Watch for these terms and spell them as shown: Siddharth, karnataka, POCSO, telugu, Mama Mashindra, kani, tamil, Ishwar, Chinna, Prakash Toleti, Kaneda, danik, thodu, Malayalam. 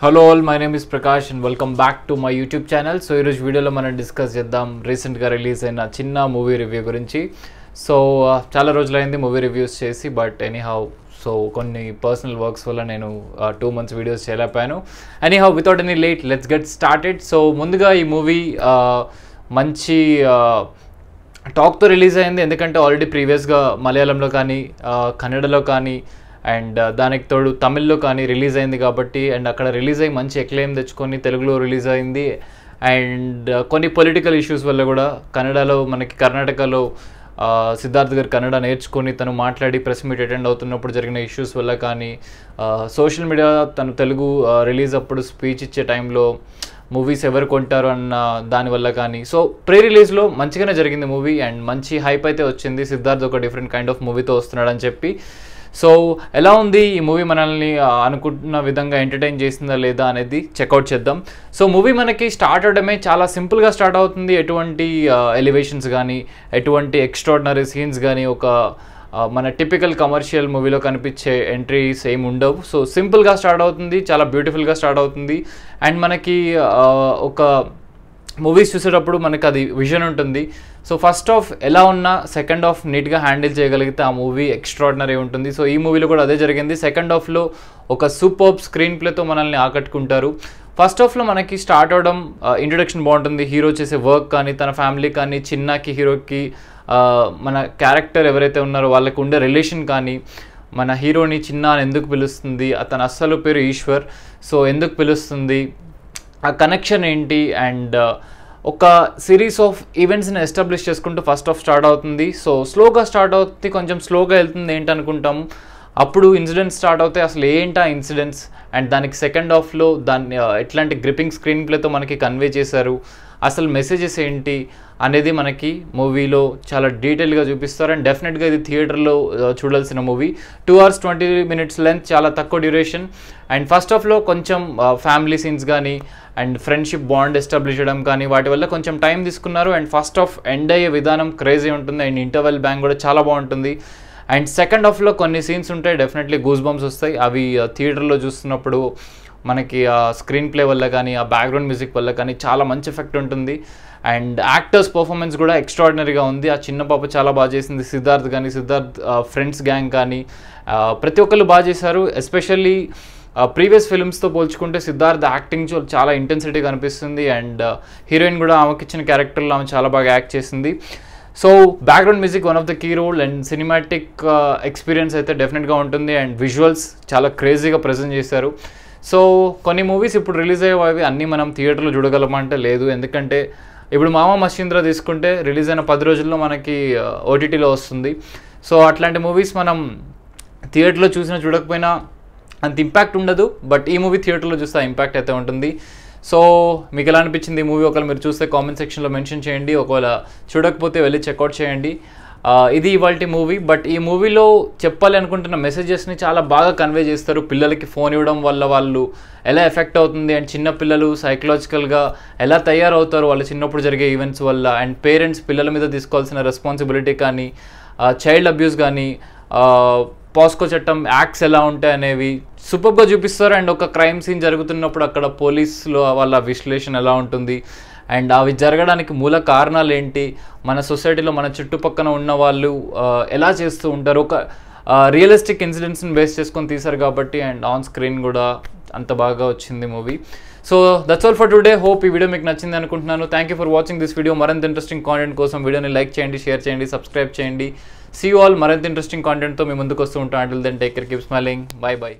Hello all, my name is Prakash and welcome back to my YouTube channel. So, in this video, we will discuss the recent release in a Chinna movie review. So, chala rojulaindi movie reviews chesi, but anyhow, so konni personal works valla nenu 2 months videos cheyalapanu. Anyhow, without any late, let's get started. So, munduga ee movie manchi talk to release ayindi, endukante already previous ga Malayalam lo kani, Kaneda lo kani and danik thodu tamil lo kani release ayindi kabatti, and akkada release ayi manchi acclaim techukoni telugu lo release ayindi, and konni political issues valla kuda Kaneda lo manaki Karnataka lo Siddharth gar Kannada నేర్చుకొని తను మాట్లాడి press meet attend అవుతున్నప్పుడు జరిగిన issues వల్ల కానీ social media తను Telugu release అప్పుడు speech ఇచ్చే టైం లో మూవీస్ ఎవరు కొంటారు అన్న దాని వల్ల కానీ సో ప్రీ రిలీజ్ లో మంచిగానే జరిగింది మూవీ అండ్ మంచి హైప్ అయితే వచ్చింది సిద్ధార్థ్ ఒక డిఫరెంట్ కైండ్ ఆఫ్ మూవీతో వస్తున్నాడు అని చెప్పి సో ఎలా ఉంది ఈ మూవీ మనల్ని అనుకుంటున్న విధంగా ఎంటర్టైన్ చేసిందా లేదా అనేది చెక్అవుట్ చేద్దాం సో మూవీ మనకి స్టార్ట్ అవడమే చాలా సింపుల్గా స్టార్ట్ అవుతుంది ఎటువంటి ఎలివేషన్స్ కానీ ఎటువంటి ఎక్స్ట్రాడినరీ సీన్స్ కానీ ఒక మన టిపికల్ కమర్షియల్ మూవీలో కనిపించే ఎంట్రీస్ ఏమి ఉండవు సో సింపుల్గా స్టార్ట్ అవుతుంది చాలా బ్యూటిఫుల్గా స్టార్ట్ అవుతుంది అండ్ మనకి ఒక మూవీస్ చూసేటప్పుడు మనకు అది విజన్ ఉంటుంది సో ఫస్ట్ హాఫ్ ఎలా ఉన్నా సెకండ్ హాఫ్ నీట్గా హ్యాండిల్ చేయగలిగితే ఆ మూవీ ఎక్స్ట్రాడినరీ ఉంటుంది సో ఈ మూవీలో కూడా అదే జరిగింది సెకండ్ హాఫ్లో ఒక సూపర్బ్ స్క్రీన్ ప్లేతో మనల్ని ఆకట్టుకుంటారు ఫస్ట్ హాఫ్లో మనకి స్టార్ట్ అవడం ఇంట్రొడక్షన్ బాగుంటుంది హీరో చేసే వర్క్ కానీ తన ఫ్యామిలీ కానీ చిన్నకి హీరోకి మన క్యారెక్టర్ ఎవరైతే ఉన్నారో వాళ్ళకు ఉండే రిలేషన్ కానీ మన హీరోని చిన్న అని ఎందుకు పిలుస్తుంది అతను అస్సలు పేరు ఈశ్వర్ సో ఎందుకు పిలుస్తుంది ఆ కనెక్షన్ ఏంటి అండ్ ఒక సిరీస్ ఆఫ్ ఈవెంట్స్ని ఎస్టాబ్లిష్ చేసుకుంటూ ఫస్ట్ హాఫ్ స్టార్ట్ అవుతుంది సో స్లోగా స్టార్ట్ అవుతుంది కొంచెం స్లోగా వెళ్తుంది ఏంటనుకుంటాము అప్పుడు ఇన్సిడెంట్స్ స్టార్ట్ అవుతాయి అసలు ఏంటి ఆ ఇన్సిడెంట్స్ అండ్ దానికి సెకండ్ హాఫ్లో దాన్ని ఎట్లాంటి గ్రిప్పింగ్ స్క్రీన్ ప్లేతో మనకి కన్వే చేశారు అసలు మెసేజెస్ ఏంటి అనేది మనకి మూవీలో చాలా డీటెయిల్గా చూపిస్తారు అండ్ డెఫినెట్గా ఇది థియేటర్లో చూడాల్సిన మూవీ 2 hours 20 minutes లెంత్ చాలా తక్కువ డ్యూరేషన్ అండ్ ఫస్ట్ హాఫ్లో కొంచెం ఫ్యామిలీ సీన్స్ కానీ అండ్ ఫ్రెండ్షిప్ బాండ్ ఎస్టాబ్లిష్ చేయడం కానీ వాటి వల్ల కొంచెం టైం తీసుకున్నారు అండ్ ఫస్ట్ హాఫ్ ఎండ్ అయ్యే విధానం క్రేజీ ఉంటుంది అండ్ ఇంటర్వెల్ బ్యాంక్ కూడా చాలా బాగుంటుంది అండ్ సెకండ్ హాఫ్లో కొన్ని సీన్స్ ఉంటాయి డెఫినెట్లీ గూస్ బంప్స్ వస్తాయి అవి థియేటర్లో చూస్తున్నప్పుడు మనకి ఆ స్క్రీన్ ప్లే వల్ల కానీ ఆ బ్యాక్గ్రౌండ్ మ్యూజిక్ వల్ల కానీ చాలా మంచి ఎఫెక్ట్ ఉంటుంది అండ్ యాక్టర్స్ పర్ఫార్మెన్స్ కూడా ఎక్స్ట్రాడినరీగా ఉంది ఆ చిన్న పాప చాలా బాగా చేసింది సిద్ధార్థ్ కానీ సిద్ధార్థ్ ఫ్రెండ్స్ గ్యాంగ్ కానీ ప్రతి ఒక్కళ్ళు బాగా చేశారు ఎస్పెషల్లీ ప్రీవియస్ ఫిల్మ్స్తో పోల్చుకుంటే సిద్ధార్థ్ యాక్టింగ్ చాలా ఇంటెన్సిటీ కనిపిస్తుంది అండ్ హీరోయిన్ కూడా ఆమెకి ఇచ్చిన క్యారెక్టర్లో ఆమె చాలా బాగా యాక్ట్ చేసింది so background music one of the key role and cinematic experience అయితే డెఫినెట్గా ఉంటుంది అండ్ విజువల్స్ చాలా క్రేజీగా ప్రజెంట్ చేశారు సో కొన్ని మూవీస్ ఇప్పుడు రిలీజ్ అయ్యేవి అన్నీ మనం థియేటర్లో చూడగలమంటే లేదు ఎందుకంటే ఇప్పుడు మామ మశీంద్ర తీసుకుంటే రిలీజ్ అయిన 10 రోజుల్లో మనకి ఓటీటీలో వస్తుంది సో అట్లాంటి మూవీస్ మనం థియేటర్లో చూసినా చూడకపోయినా అంత ఇంపాక్ట్ ఉండదు బట్ ఈ మూవీ థియేటర్లో చూస్తే ఇంపాక్ట్ అయితే ఉంటుంది సో మీకు ఎలా అనిపించింది ఈ మూవీ ఒకవేళ మీరు చూస్తే కామెంట్ సెక్షన్లో మెన్షన్ చేయండి ఒకవేళ చూడకపోతే వెళ్ళి చెక్అవుట్ చేయండి ఇది ఇవాల్టి మూవీ బట్ ఈ మూవీలో చెప్పాలి అనుకుంటున్న మెసేజెస్ని చాలా బాగా కన్వే చేస్తారు పిల్లలకి ఫోన్ ఇవ్వడం వల్ల వాళ్ళు ఎలా ఎఫెక్ట్ అవుతుంది అండ్ చిన్నపిల్లలు సైకలాజికల్గా ఎలా తయారవుతారు వాళ్ళు చిన్నప్పుడు జరిగే ఈవెంట్స్ వల్ల అండ్ పేరెంట్స్ పిల్లల మీద తీసుకోవాల్సిన రెస్పాన్సిబిలిటీ కానీ చైల్డ్ అబ్యూస్ కానీ పాస్కో చట్టం యాక్ట్స్ ఎలా ఉంటాయి అనేవి సూపర్గా చూపిస్తారు అండ్ ఒక క్రైమ్ సీన్ జరుగుతున్నప్పుడు అక్కడ పోలీసులో వాళ్ళ విశ్లేషణ ఎలా ఉంటుంది అండ్ అవి జరగడానికి మూల కారణాలు ఏంటి మన సొసైటీలో మన చుట్టుపక్కన ఉన్న వాళ్ళు ఎలా చేస్తూ ఉంటారు ఒక రియలిస్టిక్ ఇన్సిడెంట్స్ని బేస్ చేసుకొని తీశారు కాబట్టి అండ్ ఆన్ స్క్రీన్ కూడా అంత బాగా వచ్చింది movie so that's all for today hope ఈ వీడియో మీకు నచ్చింది అనుకుంటున్నాను thank you for watching this video మరింత ఇంట్రెస్టింగ్ కాంటెంట్ కోసం వీడియోని లైక్ చేయండి షేర్ చేయండి సబ్స్క్రైబ్ చేయండి సీ యు ఆల్ మరింత ఇంట్రెస్టింగ్ కాంటెంట్తో మీ ముందుకు వస్తూ ఉంటాం until then take care keep smiling bye by